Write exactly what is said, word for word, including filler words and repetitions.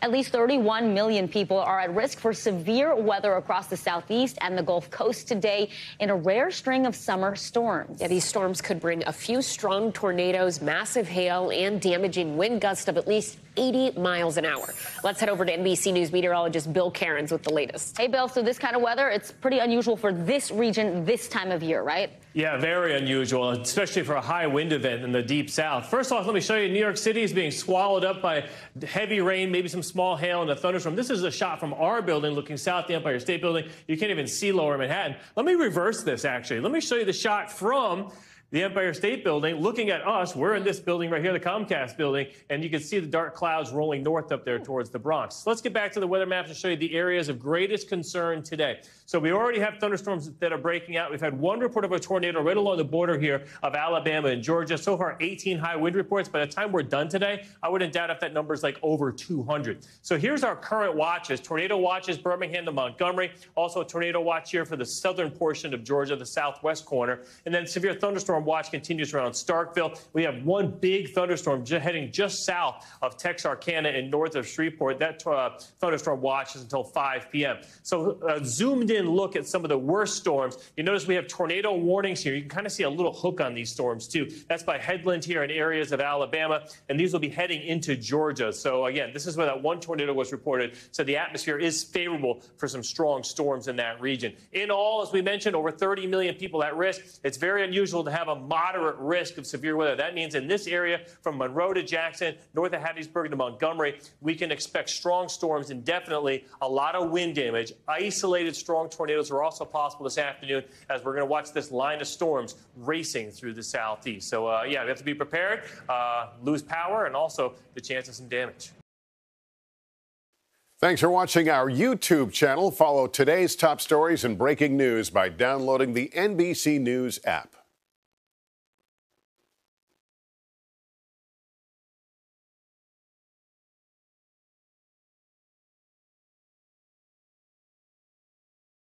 At least thirty-one million people are at risk for severe weather across the southeast and the Gulf Coast today in a rare string of summer storms. Yeah, these storms could bring a few strong tornadoes, massive hail, and damaging wind gusts of at least eighty miles an hour. Let's head over to N B C News meteorologist Bill Karins with the latest. Hey, Bill, so this kind of weather, it's pretty unusual for this region this time of year, right? Yeah, very unusual, especially for a high wind event in the deep south. First off, let me show you New York City is being swallowed up by heavy rain, maybe some small hail and a thunderstorm. This is a shot from our building looking south, the Empire State Building. You can't even see lower Manhattan. Let me reverse this, actually. Let me show you the shot from the Empire State Building, looking at us. We're in this building right here, the Comcast Building, and you can see the dark clouds rolling north up there towards the Bronx. Let's get back to the weather maps and show you the areas of greatest concern today. So we already have thunderstorms that are breaking out. We've had one report of a tornado right along the border here of Alabama and Georgia. So far, eighteen high wind reports. By the time we're done today, I wouldn't doubt if that number is like over two hundred. So here's our current watches. Tornado watches, Birmingham to Montgomery. Also a tornado watch here for the southern portion of Georgia, the southwest corner. And then severe thunderstorm watch continues around Starkville. We have one big thunderstorm heading just south of Texarkana and north of Shreveport. That uh, thunderstorm watch is until five p m So a zoomed-in look at some of the worst storms. You notice we have tornado warnings here. You can kind of see a little hook on these storms, too. That's by Headland here in areas of Alabama, and these will be heading into Georgia. So, again, this is where that one tornado was reported. So the atmosphere is favorable for some strong storms in that region. In all, as we mentioned, over thirty million people at risk. It's very unusual to have have a moderate risk of severe weather. That means in this area, from Monroe to Jackson, north of Hattiesburg to Montgomery, we can expect strong storms indefinitely, a lot of wind damage. Isolated strong tornadoes are also possible this afternoon as we're going to watch this line of storms racing through the southeast. So, uh, yeah, we have to be prepared, uh, lose power, and also the chance of some damage. Thanks for watching our YouTube channel. Follow today's top stories and breaking news by downloading the N B C News app.